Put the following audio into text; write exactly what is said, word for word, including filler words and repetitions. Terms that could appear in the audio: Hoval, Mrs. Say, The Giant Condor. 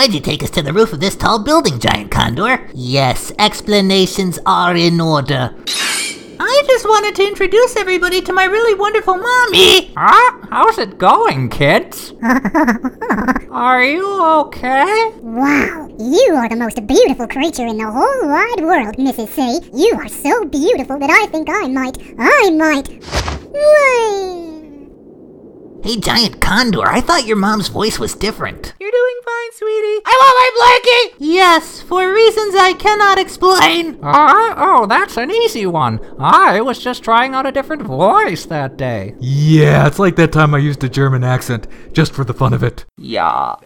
Why'd you take us to the roof of this tall building, Giant Condor? Yes, explanations are in order. I just wanted to introduce everybody to my really wonderful mommy. Huh? How's it going, kids? Are you okay? Wow, you are the most beautiful creature in the whole wide world, Missus Say. You are so beautiful that I think I might, I might... Wait. Hey, Giant Condor, I thought your mom's voice was different. You're doing fine, sweetie. I want my blankie! Yes, for reasons I cannot explain. Uh, oh, that's an easy one. I was just trying out a different voice that day. Yeah, it's like that time I used a German accent, just for the fun of it. Yeah.